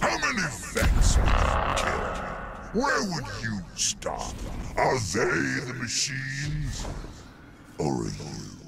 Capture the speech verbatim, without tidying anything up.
How many vets would you kill? Where would you stop? Are they the machines? Or are you?